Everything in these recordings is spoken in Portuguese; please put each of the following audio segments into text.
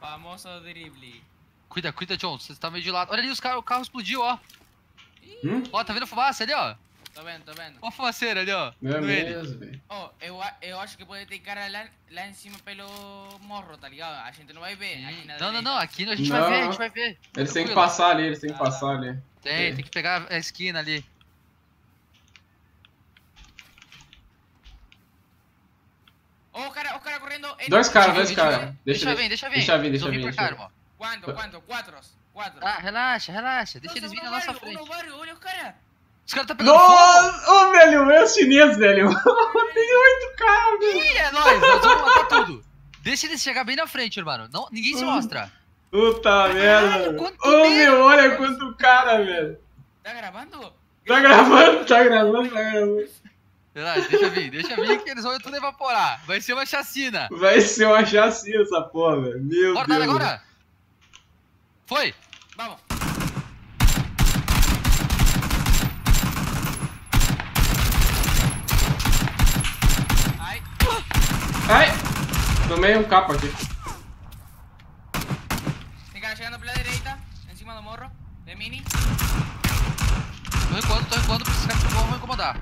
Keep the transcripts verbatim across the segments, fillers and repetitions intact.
Famoso drible. Cuida, cuida, John. Você tá meio de lado. Olha ali os carros, o carro explodiu, ó. Hum? Ó, tá vendo a fumaça ali, ó? Tô vendo, tô vendo. Ó a fumaceira ali, ó. É mesmo, velho. Ó, eu, eu acho que pode ter cara lá, lá em cima pelo morro, tá ligado? A gente não vai ver. Aqui não, direita. não, não. Aqui a gente não. vai ver, a gente vai ver. Eles têm que passar ali, eles têm que ah, passar ali. Tem, é. tem que pegar a esquina ali. Ó, oh, o cara, o cara correndo. Dois caras, dois caras. Deixa eu vir, deixa eu vir. Deixa eu vir, deixa eu vir. Quanto, quanto? Quatro, quatro. Ah, relaxa, relaxa. Deixa eles virem na nossa frente. Olha o cara. Os caras tá pegando fogo! Ô, oh, velho, é o chinês, velho! Tem oito caras, velho! Ih, é nóis, nós vamos matar tudo! Deixa eles chegar bem na frente, irmão. Não, ninguém se mostra! Puta merda! Ô, oh, meu, olha quanto cara, velho! Tá gravando? Tá gravando, tá gravando, tá gravando! Relaxa, deixa vir, deixa vir que eles vão tudo evaporar! Vai ser uma chacina! Vai ser uma chacina essa porra, velho! Meu Bora, Deus! Bora, agora! Foi! Vamos! Ai! Tomei um capa aqui. Tem cara chegando pela direita, em cima do morro, de mini. Tô recuando, tô recuando, porque esses caras do morro vão incomodar.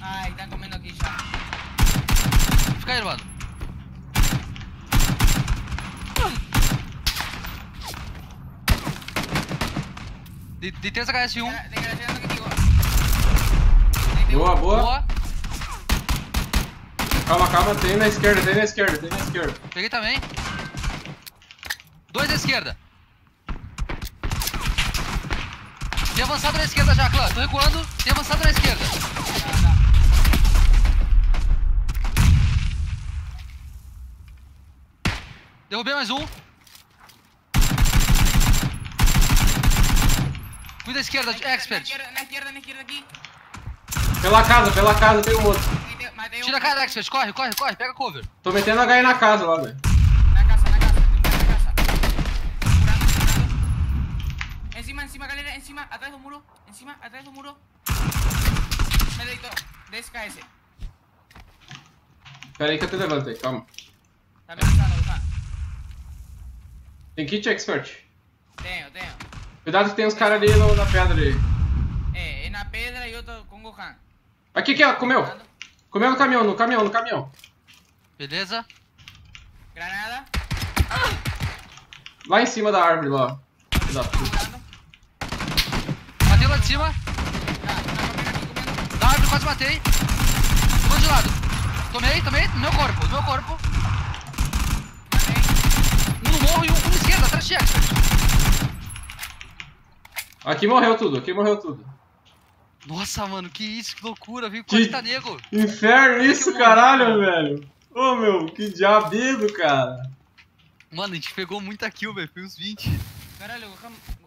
Ai, tá comendo aqui já. Fica aí, mano. De, de três H S um. Tem cara, tem cara chegando aqui, ó. Boa, boa. boa. Calma, calma, tem na esquerda, tem na esquerda, tem na esquerda. Peguei também. Dois à esquerda. Tem avançado na esquerda já, clã. Tô recuando. Tem avançado na esquerda. Tá, tá. Derrubei mais um. Cuida da esquerda, na expert. Na esquerda, na esquerda, na esquerda aqui. Pela casa, pela casa tem um outro. Tira a cara, Expert, corre, corre, corre, pega cover. Tô metendo a H I na casa lá, velho. Na casa, na casa, tem um cara na casa. Curando, curando. Em cima, em cima, galera, em cima, atrás do muro. Em cima, atrás do muro. Me deitou, dez K S. Pera aí que eu te levantei, calma. Tá me lançando, Luca. Tem kit, Expert? Tenho, tenho. Cuidado que tem uns caras ali no, na pedra ali. É, é na pedra e outro com o Gohan. Aqui que ela comeu. Comeu no caminhão, no caminhão, no caminhão. Beleza. Granada. Lá em cima da árvore, lá. Matei lá de cima. Da árvore, quase matei. Vou de lado. Tomei, tomei. No meu corpo, no meu corpo. Um no morro e um na esquerda, atrás de Expert. Aqui morreu tudo, aqui morreu tudo. Nossa, mano, que isso, que loucura, viu? Quase tá nego. Inferno isso, caralho, velho. Ô, oh, meu, que diabido, cara. Mano, a gente pegou muita kill, velho. Foi uns vinte. Caralho, o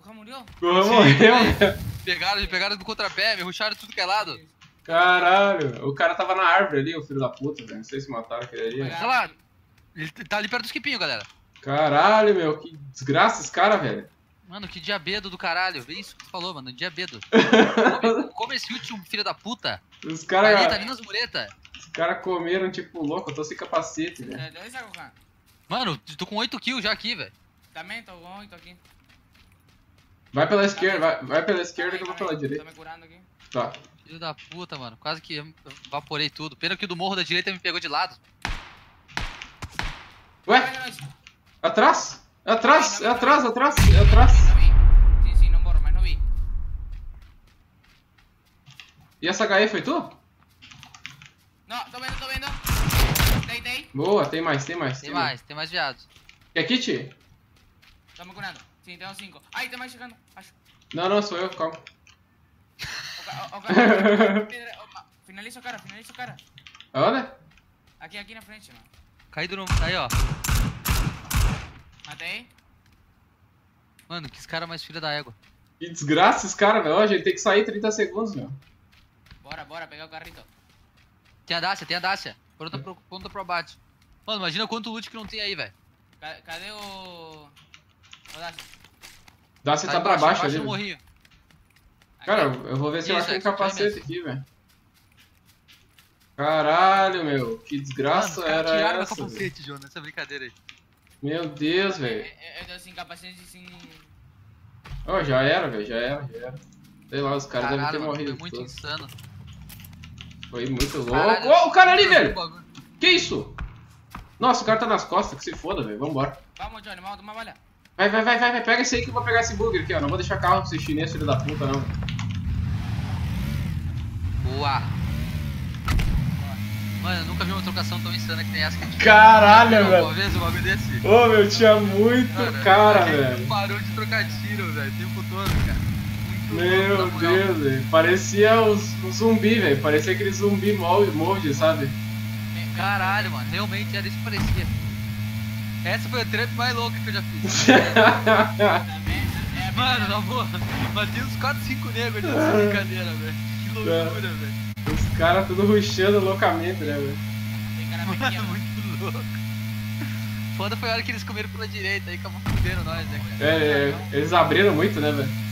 Gohan morreu? O Gohan morreu, velho. Pegaram, pegaram do contrapé, me ruxaram tudo que é lado. Caralho, o cara tava na árvore ali, o filho da puta, velho. Não sei se mataram aquele ali. Olha lá, ele tá ali perto do esquipinho, galera. Caralho, meu, que desgraça esse cara, velho. Mano, que diabedo do caralho, vê isso que tu falou, mano, diabedo. Come, come esse último filho da puta. Os caras... Tá ali nas muretas. Os caras comeram tipo louco, eu tô sem capacete, velho. É, dois, mano, tô com oito kills já aqui, velho. Também, tô com oito aqui. Vai pela esquerda, vai, vai pela esquerda que eu vou pela direita. Tô me curando aqui. Tá. Filho da puta, mano, quase que eu evaporei tudo. Pena que o do morro da direita me pegou de lado. Ué? Atrás? É atrás, é atrás, é atrás, é atrás. Sim, sim, não morro, mas não vi. E essa H E foi tu? Não, tô vendo, tô vendo. Dei, dei. Boa, tem mais, tem mais. Tem, tem mais, mais, tem mais viados. Quer kit? Tá me curando. Sim, tem uns cinco. Ai, tem mais chegando, acho. Não, não, sou eu, calma. O, o, o cara, finaliza o cara, finaliza o cara. Aonde? Aqui, aqui na frente, mano. Caído no... Aí, ó. Matei. Mano, que esse cara é mais filho da égua. Que desgraça esse cara, velho. A gente tem que sair trinta segundos, meu. Bora, bora, pegar o carrito. Tem a Dacia, tem a Dacia. Pronta pro, pronta pro abate. Mano, imagina quanto loot que não tem aí, velho. Cadê o... o Dacia? Dacia tá, tá pra baixo, baixo ali. Cara, eu vou ver se eu acho um capacete aqui, velho. Caralho, meu, que desgraça. Mano, era tiraram essa? Tiraram meu João, nessa brincadeira aí. Meu Deus, velho. Eu tô assim, capacete assim... Oh, já era, velho, já era, já era. Sei lá, os caras devem ter morrido. Foi muito todo insano. Foi muito louco. Ó, oh, o cara ali, velho! Que isso? Nossa, o cara tá nas costas, que se foda, velho. Vambora. Vamos, Johnny, vamos tomar malha. Vai, vai, vai, vai, pega esse aí que eu vou pegar esse bugger aqui, ó. Não vou deixar carro pra esse chinês, filho da puta, não. Boa. Mano, eu nunca vi uma trocação tão insana que nem essa que a gente... Caralho, velho! Uma vez, um bagulho desse. Ô, meu, tinha muito cara, cara, cara velho. Parou de trocar tiro, velho, o tempo todo, cara. Muito meu louco, Deus, velho. Parecia um zumbi, velho. Parecia aquele zumbi molde, sabe? Caralho, mano. Realmente era isso que parecia. Essa foi a trap mais louca que eu já fiz. Mano, na boa, matei uns quatro, cinco negros nessa brincadeira, velho. Que loucura, velho. Os caras tudo rushando loucamente, né, velho? Mano, muito louco. Foda foi a hora que eles comeram pela direita, aí acabou fudendo nós, né, cara? É, é, eles abriram muito, né, velho?